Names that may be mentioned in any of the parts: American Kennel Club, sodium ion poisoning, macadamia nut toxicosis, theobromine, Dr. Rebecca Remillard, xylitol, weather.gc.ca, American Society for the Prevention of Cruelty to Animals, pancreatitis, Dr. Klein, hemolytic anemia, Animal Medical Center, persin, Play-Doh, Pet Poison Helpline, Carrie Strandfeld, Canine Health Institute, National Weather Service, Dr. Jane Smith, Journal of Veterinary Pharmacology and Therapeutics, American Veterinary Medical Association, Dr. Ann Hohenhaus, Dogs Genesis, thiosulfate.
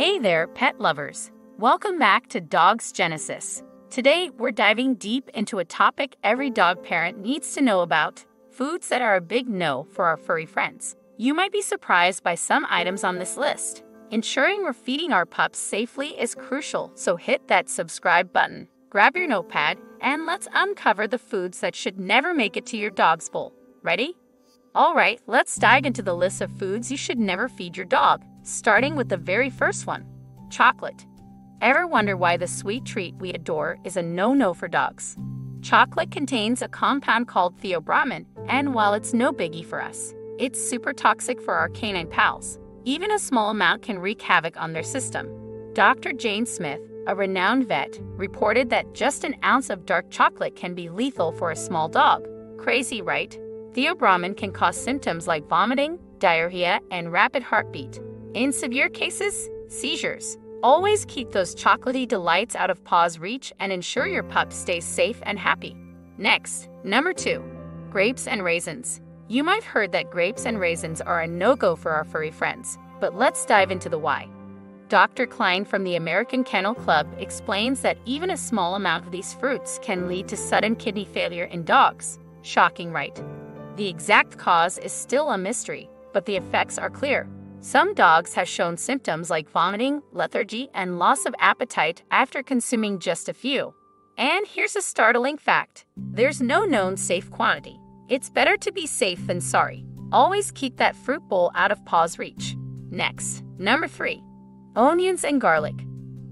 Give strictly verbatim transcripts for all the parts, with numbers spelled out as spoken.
Hey there, pet lovers! Welcome back to Dogs Genesis. Today, we're diving deep into a topic every dog parent needs to know about, foods that are a big no for our furry friends. You might be surprised by some items on this list. Ensuring we're feeding our pups safely is crucial, so hit that subscribe button, grab your notepad, and let's uncover the foods that should never make it to your dog's bowl. Ready? Alright, let's dive into the list of foods you should never feed your dog, starting with the very first one, chocolate. Ever wonder why the sweet treat we adore is a no-no for dogs? Chocolate contains a compound called theobromine, and while it's no biggie for us, it's super toxic for our canine pals. Even a small amount can wreak havoc on their system. Doctor Jane Smith, a renowned vet, reported that just an ounce of dark chocolate can be lethal for a small dog. Crazy, right? Theobromine can cause symptoms like vomiting, diarrhea, and rapid heartbeat. In severe cases, seizures. Always keep those chocolatey delights out of paw's reach and ensure your pup stays safe and happy. Next, number two, grapes and raisins. You might have heard that grapes and raisins are a no-go for our furry friends, but let's dive into the why. Doctor Klein from the American Kennel Club explains that even a small amount of these fruits can lead to sudden kidney failure in dogs. Shocking, right? The exact cause is still a mystery, but the effects are clear. Some dogs have shown symptoms like vomiting, lethargy, and loss of appetite after consuming just a few. And here's a startling fact. There's no known safe quantity. It's better to be safe than sorry. Always keep that fruit bowl out of paw's reach. Next, number three, onions and garlic.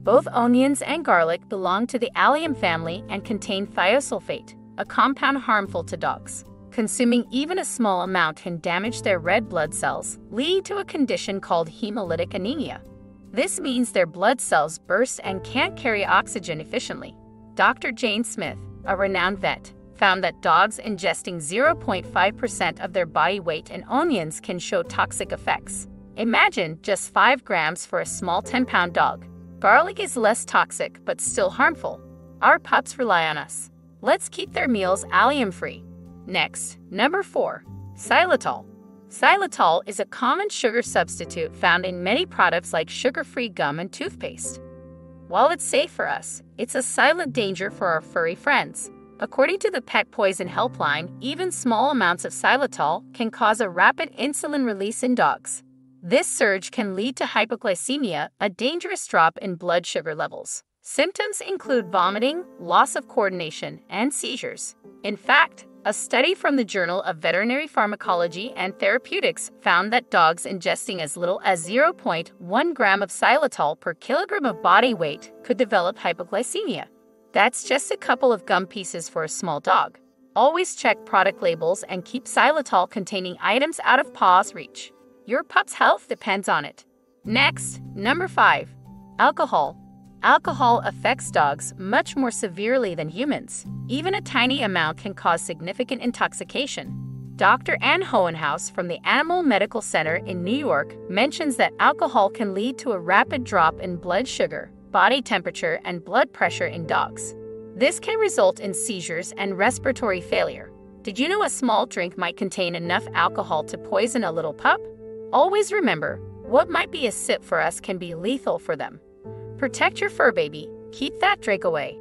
Both onions and garlic belong to the allium family and contain thiosulfate, a compound harmful to dogs. Consuming even a small amount can damage their red blood cells, leading to a condition called hemolytic anemia. This means their blood cells burst and can't carry oxygen efficiently. Doctor Jane Smith, a renowned vet, found that dogs ingesting zero point five percent of their body weight in onions can show toxic effects. Imagine just five grams for a small ten pound dog. Garlic is less toxic but still harmful. Our pups rely on us. Let's keep their meals allium-free. Next, number four, xylitol. Xylitol is a common sugar substitute found in many products like sugar-free gum and toothpaste. While it's safe for us, it's a silent danger for our furry friends. According to the Pet Poison Helpline, even small amounts of xylitol can cause a rapid insulin release in dogs. This surge can lead to hypoglycemia, a dangerous drop in blood sugar levels. Symptoms include vomiting, loss of coordination, and seizures. In fact, a study from the Journal of Veterinary Pharmacology and Therapeutics found that dogs ingesting as little as zero point one gram of xylitol per kilogram of body weight could develop hypoglycemia. That's just a couple of gum pieces for a small dog. Always check product labels and keep xylitol-containing items out of paw's reach. Your pup's health depends on it. Next, number five, alcohol. Alcohol affects dogs much more severely than humans. Even a tiny amount can cause significant intoxication. Doctor Ann Hohenhaus from the Animal Medical Center in New York mentions that alcohol can lead to a rapid drop in blood sugar, body temperature, and blood pressure in dogs. This can result in seizures and respiratory failure. Did you know a small drink might contain enough alcohol to poison a little pup? Always remember, what might be a sip for us can be lethal for them. Protect your fur baby. Keep that drink away.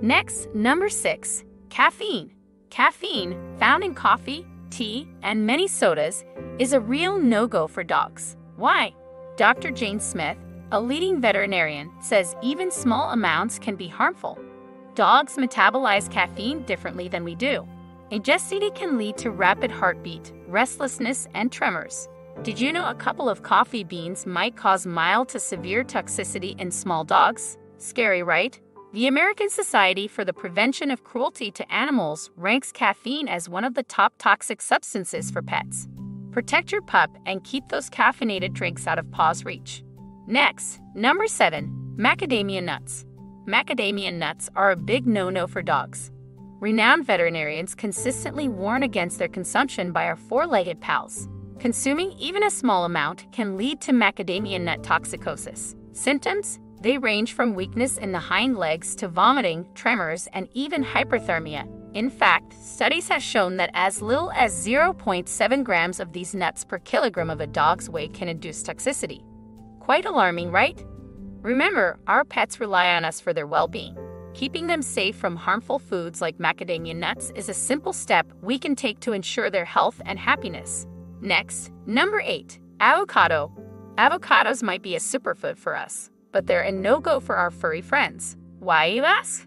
Next, number six, caffeine. Caffeine, found in coffee, tea, and many sodas, is a real no-go for dogs. Why? Doctor Jane Smith, a leading veterinarian, says even small amounts can be harmful. Dogs metabolize caffeine differently than we do. Ingesting it can lead to rapid heartbeat, restlessness, and tremors. Did you know a couple of coffee beans might cause mild to severe toxicity in small dogs? Scary, right? The American Society for the Prevention of Cruelty to Animals ranks caffeine as one of the top toxic substances for pets. Protect your pup and keep those caffeinated drinks out of paw's reach. Next, number seven, macadamia nuts. Macadamia nuts are a big no-no for dogs. Renowned veterinarians consistently warn against their consumption by our four-legged pals. Consuming even a small amount can lead to macadamia nut toxicosis. Symptoms? They range from weakness in the hind legs to vomiting, tremors, and even hyperthermia. In fact, studies have shown that as little as zero point seven grams of these nuts per kilogram of a dog's weight can induce toxicity. Quite alarming, right? Remember, our pets rely on us for their well-being. Keeping them safe from harmful foods like macadamia nuts is a simple step we can take to ensure their health and happiness. Next, number eight, avocado. Avocados might be a superfood for us, but they're a no-go for our furry friends. Why, you ask?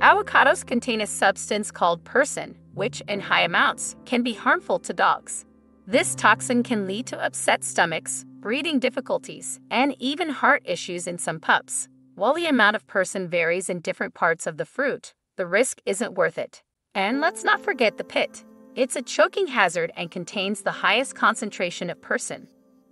Avocados contain a substance called persin, which, in high amounts, can be harmful to dogs. This toxin can lead to upset stomachs, breathing difficulties, and even heart issues in some pups. While the amount of persin varies in different parts of the fruit, the risk isn't worth it. And let's not forget the pit. It's a choking hazard and contains the highest concentration of persin.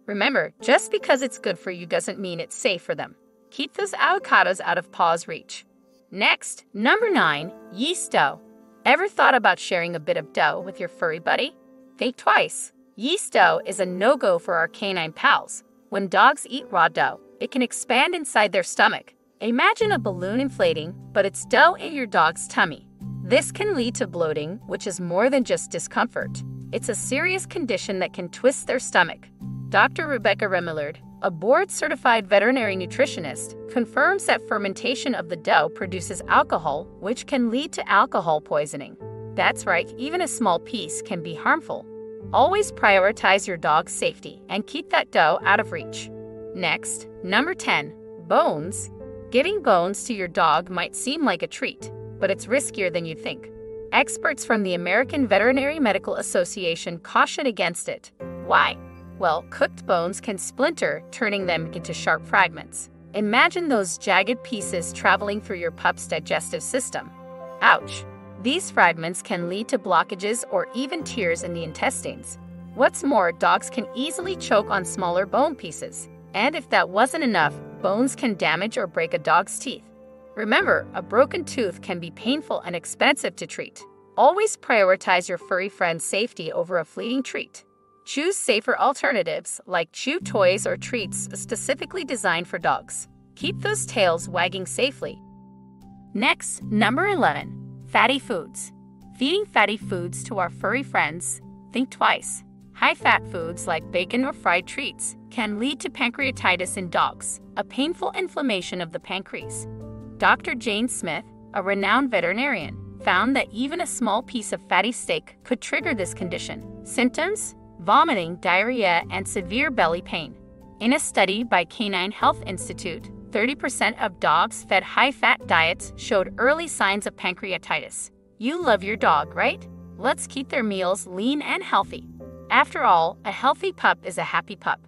Remember, just because it's good for you doesn't mean it's safe for them. Keep those avocados out of paw's reach. Next, number nine, yeast dough. Ever thought about sharing a bit of dough with your furry buddy? Think twice. Yeast dough is a no-go for our canine pals. When dogs eat raw dough, it can expand inside their stomach. Imagine a balloon inflating, but it's dough in your dog's tummy. This can lead to bloating, which is more than just discomfort. It's a serious condition that can twist their stomach. Doctor Rebecca Remillard, a board-certified veterinary nutritionist, confirms that fermentation of the dough produces alcohol, which can lead to alcohol poisoning. That's right, even a small piece can be harmful. Always prioritize your dog's safety and keep that dough out of reach. Next, number ten, bones. Giving bones to your dog might seem like a treat, but it's riskier than you think. Experts from the American Veterinary Medical Association caution against it. Why? Well, cooked bones can splinter, turning them into sharp fragments. Imagine those jagged pieces traveling through your pup's digestive system. Ouch! These fragments can lead to blockages or even tears in the intestines. What's more, dogs can easily choke on smaller bone pieces. And if that wasn't enough, bones can damage or break a dog's teeth. Remember, a broken tooth can be painful and expensive to treat. Always prioritize your furry friend's safety over a fleeting treat. Choose safer alternatives, like chew toys or treats specifically designed for dogs. Keep those tails wagging safely. Next, number eleven, fatty foods. Feeding fatty foods to our furry friends, think twice. High-fat foods like bacon or fried treats can lead to pancreatitis in dogs, a painful inflammation of the pancreas. Doctor Jane Smith, a renowned veterinarian, found that even a small piece of fatty steak could trigger this condition. Symptoms? Vomiting, diarrhea, and severe belly pain. In a study by Canine Health Institute, thirty percent of dogs fed high-fat diets showed early signs of pancreatitis. You love your dog, right? Let's keep their meals lean and healthy. After all, a healthy pup is a happy pup.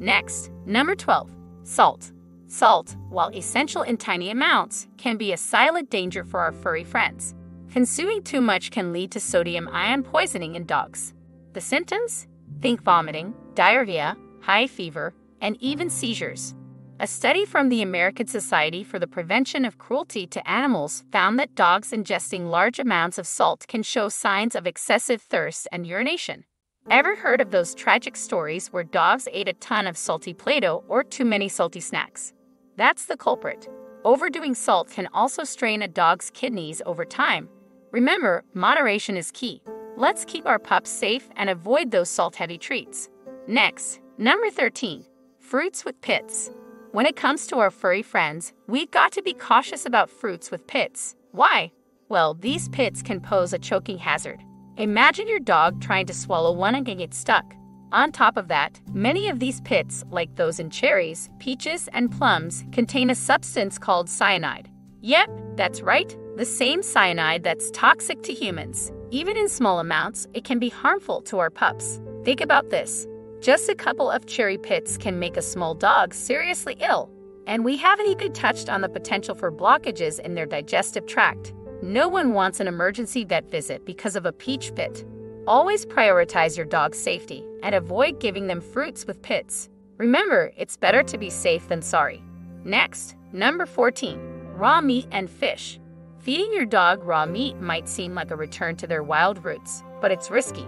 Next, number twelve, salt. Salt, while essential in tiny amounts, can be a silent danger for our furry friends. Consuming too much can lead to sodium ion poisoning in dogs. The symptoms? Think vomiting, diarrhea, high fever, and even seizures. A study from the American Society for the Prevention of Cruelty to Animals found that dogs ingesting large amounts of salt can show signs of excessive thirst and urination. Ever heard of those tragic stories where dogs ate a ton of salty Play-Doh or too many salty snacks? That's the culprit. Overdoing salt can also strain a dog's kidneys over time. Remember, moderation is key. Let's keep our pups safe and avoid those salt-heavy treats. Next, number thirteen, fruits with pits. When it comes to our furry friends, we've got to be cautious about fruits with pits. Why? Well, these pits can pose a choking hazard. Imagine your dog trying to swallow one and get stuck. On top of that, many of these pits, like those in cherries, peaches, and plums, contain a substance called cyanide. Yep, that's right, the same cyanide that's toxic to humans. Even in small amounts, it can be harmful to our pups. Think about this. Just a couple of cherry pits can make a small dog seriously ill, and we haven't even touched on the potential for blockages in their digestive tract. No one wants an emergency vet visit because of a peach pit. Always prioritize your dog's safety and avoid giving them fruits with pits. Remember, it's better to be safe than sorry. Next, number fourteen, raw meat and fish. Feeding your dog raw meat might seem like a return to their wild roots, but it's risky.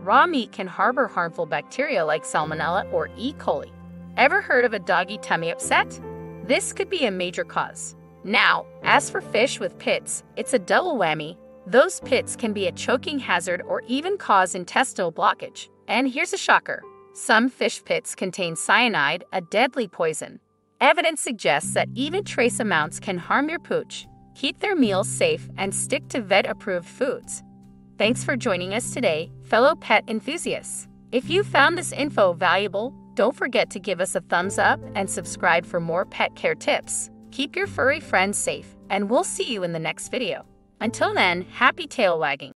Raw meat can harbor harmful bacteria like salmonella or E. coli. Ever heard of a doggy tummy upset? This could be a major cause. Now, as for fish with pits, it's a double whammy. Those pits can be a choking hazard or even cause intestinal blockage. And here's a shocker. Some fish pits contain cyanide, a deadly poison. Evidence suggests that even trace amounts can harm your pooch. Keep their meals safe and stick to vet-approved foods. Thanks for joining us today, fellow pet enthusiasts. If you found this info valuable, don't forget to give us a thumbs up and subscribe for more pet care tips. Keep your furry friends safe, and we'll see you in the next video. Until then, happy tail wagging.